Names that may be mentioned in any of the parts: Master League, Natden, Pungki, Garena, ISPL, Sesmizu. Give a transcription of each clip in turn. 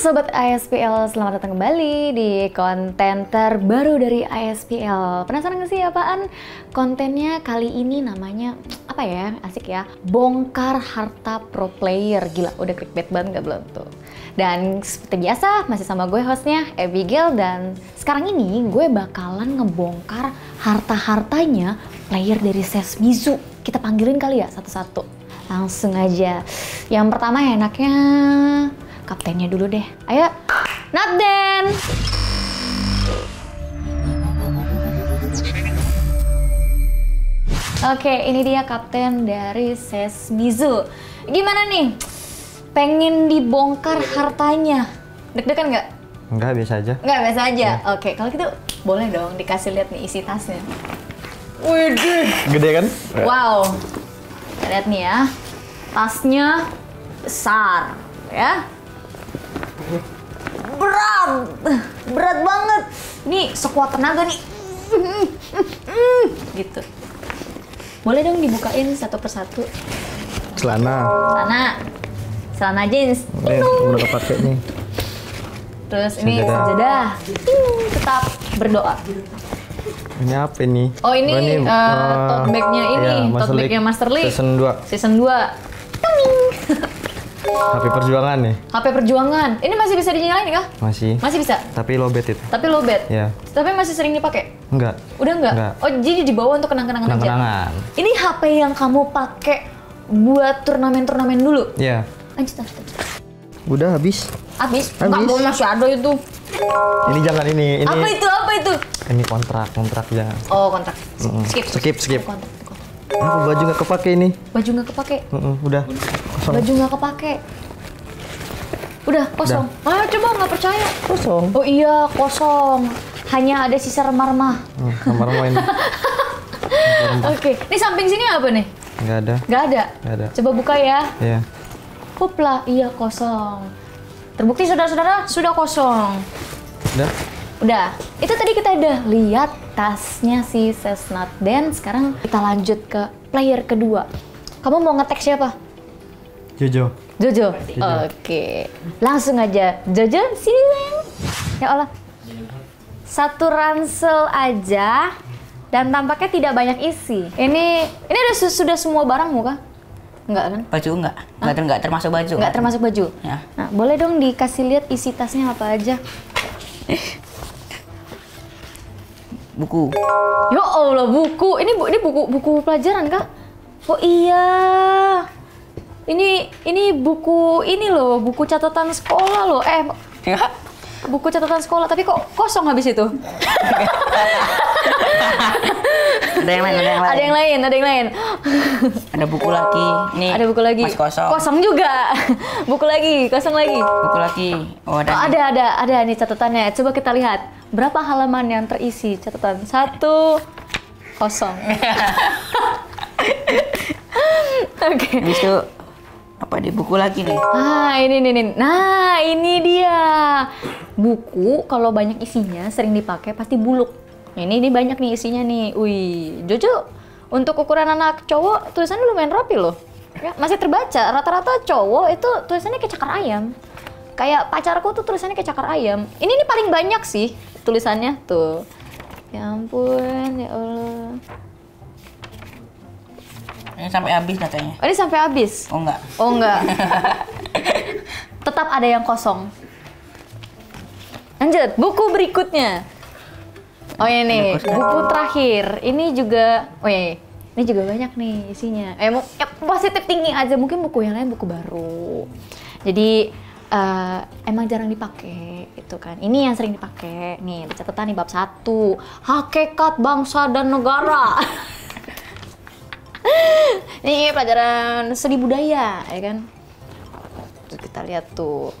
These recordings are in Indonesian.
Sobat ISPL, selamat datang kembali di konten terbaru dari ISPL. Penasaran gak sih apaan? Kontennya kali ini namanya, apa ya, asik ya, bongkar harta pro player. Gila, udah clickbait banget gak belum tuh? Dan seperti biasa, masih sama gue hostnya, Abigail. Dan sekarang ini gue bakalan ngebongkar harta-hartanya player dari Sesmizu. Kita panggilin kali ya satu-satu. Langsung aja. Yang pertama enaknya kaptennya dulu deh. Ayo, Natden! Oke, ini dia kapten dari Sesmizu. Gimana nih? Pengen dibongkar hartanya? Deg-degan nggak? Nggak, biasa aja. Nggak, biasa aja? Ya. Oke, kalau gitu boleh dong dikasih lihat nih isi tasnya. Wih, gede kan? Wow. Lihat nih ya, tasnya besar ya. Berat banget nih, sekuat tenaga nih gitu. Boleh dong dibukain satu persatu? Celana jeans ini udah kepake nih. Terus ini sejadah. Tetap berdoa. Ini apa ini? Oh ini tote bagnya ini, ya, tote bagnya Master League season 2. HP perjuangan nih. HP perjuangan. Ini masih bisa dinyalain kah? Masih. Masih bisa. Tapi lowbat itu. Tapi lowbat. Iya. Tapi masih sering dipakai? Enggak. Udah enggak? Enggak. Oh, jadi dibawa untuk kenang-kenangan aja. Kenangan. Ini HP yang kamu pakai buat turnamen-turnamen dulu? Iya. Lanjut. Udah habis. Habis. Enggak boleh, masih ada itu. Ini jangan ini. Apa itu? Apa itu? Ini kontrak jangan. Oh, kontrak. Skip. Aku baju nggak kepake ini. Baju nggak kepake. Udah. Kosong. Baju nggak kepake. Udah kosong. Udah. Ah, coba nggak percaya. Kosong. Oh iya kosong. Hanya ada sisa remah-remah. Remah-remah ini. Oke. Ini samping sini apa nih? Nggak ada. Nggak ada. Nggak ada. Coba buka ya. Iya. Hopla, iya kosong. Terbukti saudara-saudara sudah kosong. Udah. Udah. Itu tadi kita udah lihat tasnya si Sesnatden. Sekarang kita lanjut ke player kedua. Kamu mau ngetek siapa? Jojo. Oke. Langsung aja. Jojo, sini sayang. Ya Allah. Satu ransel aja dan tampaknya tidak banyak isi. Ini sudah semua barangmu kah? Enggak kan? Baju enggak. Enggak termasuk baju. Enggak termasuk baju. Ya. Nah, boleh dong dikasih lihat isi tasnya apa aja? Buku. Ya Allah, buku. Ini buku pelajaran kah? Oh iya. Ini buku ini loh, buku catatan sekolah loh. Buku catatan sekolah, tapi kok kosong habis itu? Ada yang lain. Ada buku lagi. Nih. Ada buku lagi. Masih kosong. Kosong juga. Buku lagi, kosong lagi. Buku lagi. Oh, ada nih catatannya. Coba kita lihat. Berapa halaman yang terisi catatan? 1 kosong. Oke. Itu apa di buku lagi nih? Ah, ini. Nah, ini dia. Buku kalau banyak isinya sering dipakai pasti buluk. Ini banyak nih isinya nih. Wih, Jojo, untuk ukuran anak cowok tulisannya lumayan rapi loh. Ya, masih terbaca. Rata-rata cowok itu tulisannya kayak cakar ayam. Kayak pacarku tuh tulisannya kayak cakar ayam. Ini paling banyak sih tulisannya tuh. Ya ampun, ya Allah. Ini sampai habis katanya. Oh, ini sampai habis? Oh enggak. Oh enggak. Tetap ada yang kosong. Lanjut, buku berikutnya. Oh ini nih, buku terakhir. Ini juga, oh iya. Ini juga banyak nih isinya. Positif tinggi aja, mungkin buku yang lain buku baru. Jadi emang jarang dipakai itu kan. Ini yang sering dipakai nih, catatan nih bab 1, hakikat bangsa dan negara. Ini pelajaran seni budaya, ya kan? Terus kita lihat tuh.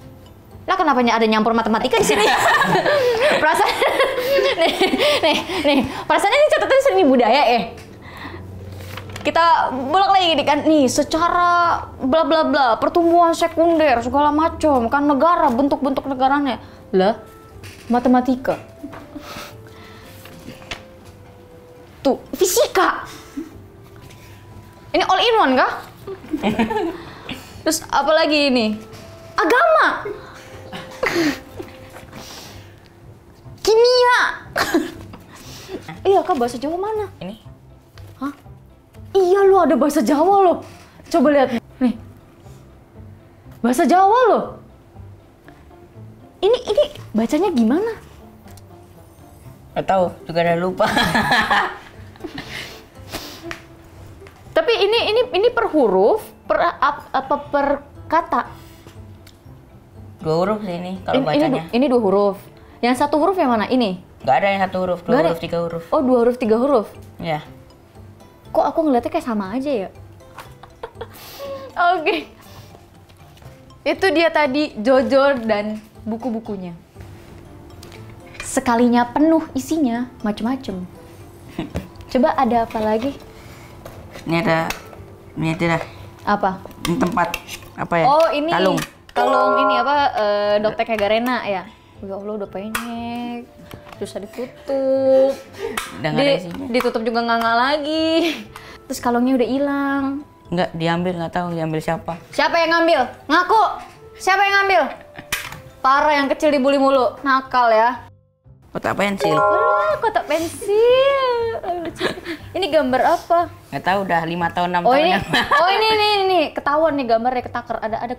Lah kenapa ada nyampur matematika di sini? Perasaan nih, perasaannya ini catatan seni budaya Kita bolak lagi nih kan, nih secara bla bla bla, pertumbuhan sekunder segala macam kan, negara, bentuk-bentuk negaranya. Lah matematika tuh, fisika, ini all in one kah? Terus apalagi ini, agama. Kimia. Iya Kak, bahasa Jawa mana? Ini. Hah? Iya lo ada bahasa Jawa lo. Coba lihat nih. Bahasa Jawa lo. Ini bacanya gimana? Nggak tahu, juga ada lupa. Tapi ini per huruf, per kata. Dua huruf sih ini kalau bacanya. Ini dua huruf. Yang satu huruf yang mana? Ini? Nggak ada yang satu huruf, dua huruf, tiga huruf. Oh, dua huruf, tiga huruf? Iya. Kok aku ngeliatnya kayak sama aja ya? Oke. Okay. Itu dia tadi Jojo dan buku-bukunya. Sekalinya penuh isinya, macem-macem. Coba ada apa lagi? Ini ada, ini ada. Apa? Ini tempat, apa ya? Oh ini, kalung. Kalung ini apa, dokteknya Garena ya? Ya Allah udah penyek, terus ditutup. Ditutup juga nggak lagi. Terus kalungnya udah hilang. Enggak, diambil, nggak tahu diambil siapa. Siapa yang ngambil? Ngaku! Siapa yang ngambil? Parah, yang kecil dibully mulu. Nakal ya. Kotak pensil. Wah, kotak pensil. Ini gambar apa? Nggak tahu, udah 5 tahun, 6 tahun. Oh ini. Ketahuan nih gambarnya, ketaker. Ada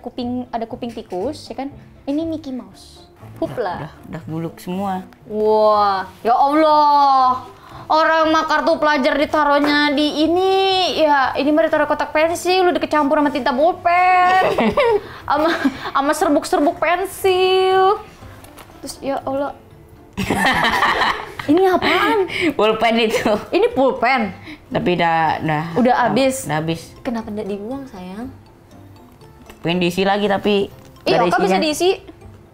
kuping tikus, ya kan? Ini Mickey Mouse. Hupla. Udah buluk semua. Wah, ya Allah. Orang mah kartu pelajar ditaruhnya di ini, ya ini mah ditaruh kotak pensil, udah kecampur sama tinta pulpen, sama serbuk-serbuk pensil. Terus ya Allah, ini apaan? Pulpen itu. Ini pulpen. Tapi udah habis. Udah habis. Kenapa nggak dibuang sayang? Pengen diisi lagi tapi. Iya, kok bisa diisi?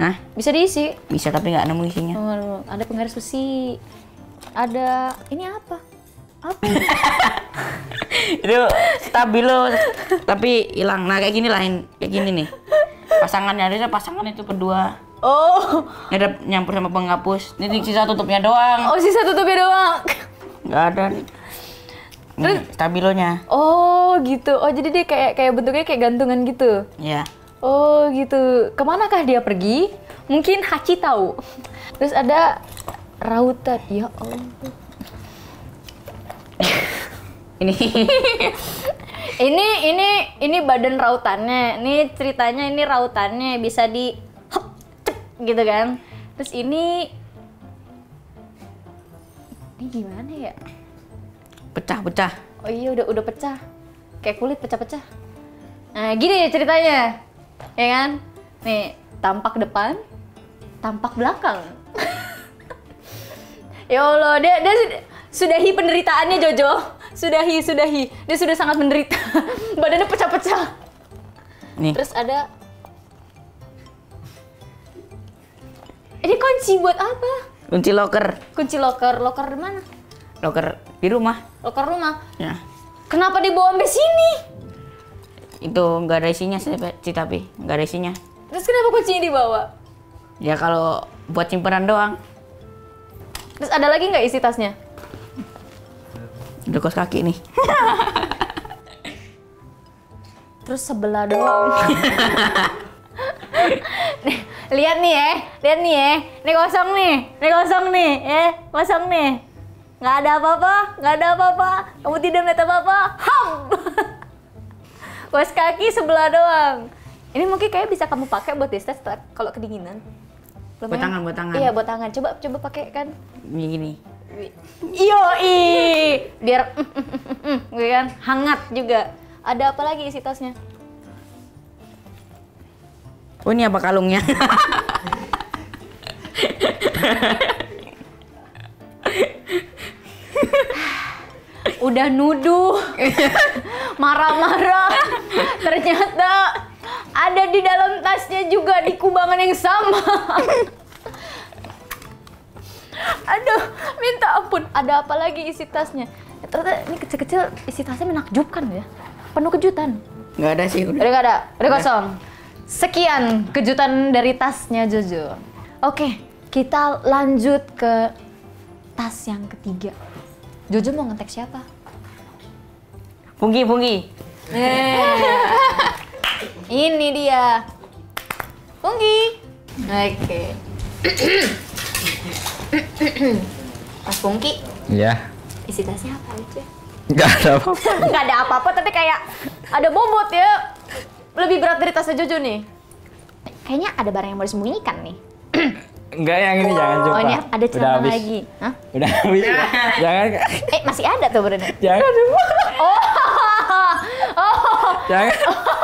Hah? Bisa diisi? Bisa tapi nggak nemu isinya. Oh, ada penggaris besi. Ada ini apa? Apa? Itu stabilo tapi hilang. Nah kayak gini lain, kayak gini nih. Pasangannya ada pasangan itu kedua. Oh. Ada nyampur sama penghapus. Ini sisa tutupnya doang. Oh sisa tutupnya doang. Nggak ada. Nih, stabilonya. Oh gitu. Oh jadi dia kayak bentuknya kayak gantungan gitu. Iya. Oh gitu. Kemanakah dia pergi? Mungkin Hachi tahu. Terus ada rautan, ya Allah. Ini badan rautannya. Ini ceritanya ini rautannya bisa di hop, cep, gitu kan. Terus ini gimana ya? Pecah. Oh iya udah pecah. Kayak kulit pecah-pecah. Nah gini ya ceritanya, ya kan? Nih tampak depan, tampak belakang. Ya Allah, dia sudahi penderitaannya Jojo. Sudahi. Dia sudah sangat menderita. Badannya pecah-pecah. Nih. Terus ada... Ini kunci buat apa? Kunci loker. Kunci loker. Loker di mana? Loker di rumah. Loker rumah? Ya. Kenapa dibawa sampai sini? Itu nggak ada isinya sih, tapi nggak ada isinya. Terus kenapa kuncinya dibawa? Ya kalau buat simpanan doang. Terus ada lagi nggak isi tasnya? Udah kos kaki nih. Terus sebelah doang. Nih, lihat nih ya. Ini kosong nih. Kosong nih. Nggak ada apa-apa. Kamu tidak melihat apa-apa. Ham. Kos kaki sebelah doang. Ini mungkin kayak bisa kamu pakai buat distress kalau kedinginan. Lumayan. Buat tangan. Iya, buat tangan. Coba pakai kan. Gini. Yoi. Biar kan hangat juga. Ada apa lagi isi tasnya? Oh, ini apa kalungnya? Udah nuduh. Marah-marah. Ternyata ada di dalam tasnya juga di kubangan yang sama. Aduh, minta ampun. Ada apa lagi isi tasnya? Ternyata ini kecil-kecil isi tasnya menakjubkan ya. Penuh kejutan. Nggak ada sih. Udah nggak ada. Udah kosong. Sekian kejutan dari tasnya Jojo. Oke, kita lanjut ke tas yang ketiga. Jojo mau ngetek siapa? Punggi. Ini dia. Punggi. Oke. Mas Pungki. Iya. Isi tasnya apa aja? Gak ada apa-apa. Gak ada apa-apa, tapi kayak ada bobot ya. Lebih berat dari tasnya Jojo nih. Kayaknya ada barang yang mau disembunyikan nih. Enggak, yang ini jangan coba. Oh, ini ada celana lagi. Hah? Udah habis. Ya? Jangan. Masih ada tuh berenang. Jangan. Oh. Oh. Jangan.